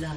blood.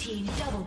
team double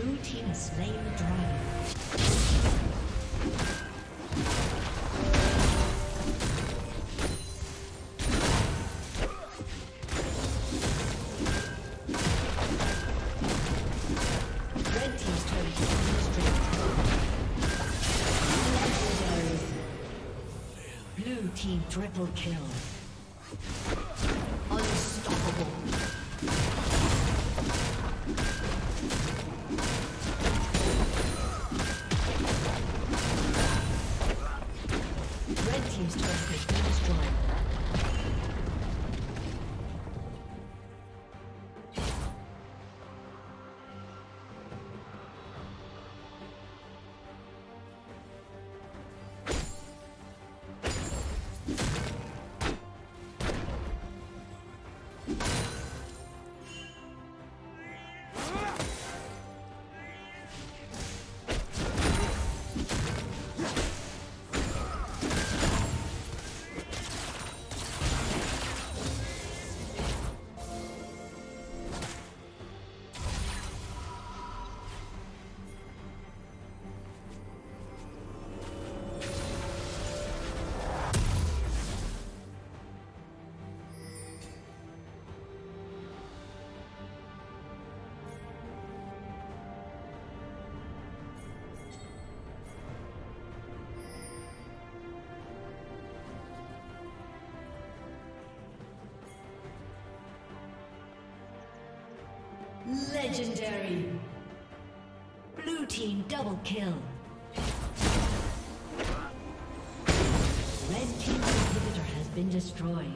Blue team has slain the dragon. Blue team triple kill. Legendary. Blue team double kill. Red team's inhibitor has been destroyed.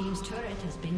team's turret has been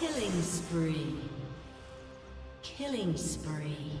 Killing spree. Killing spree.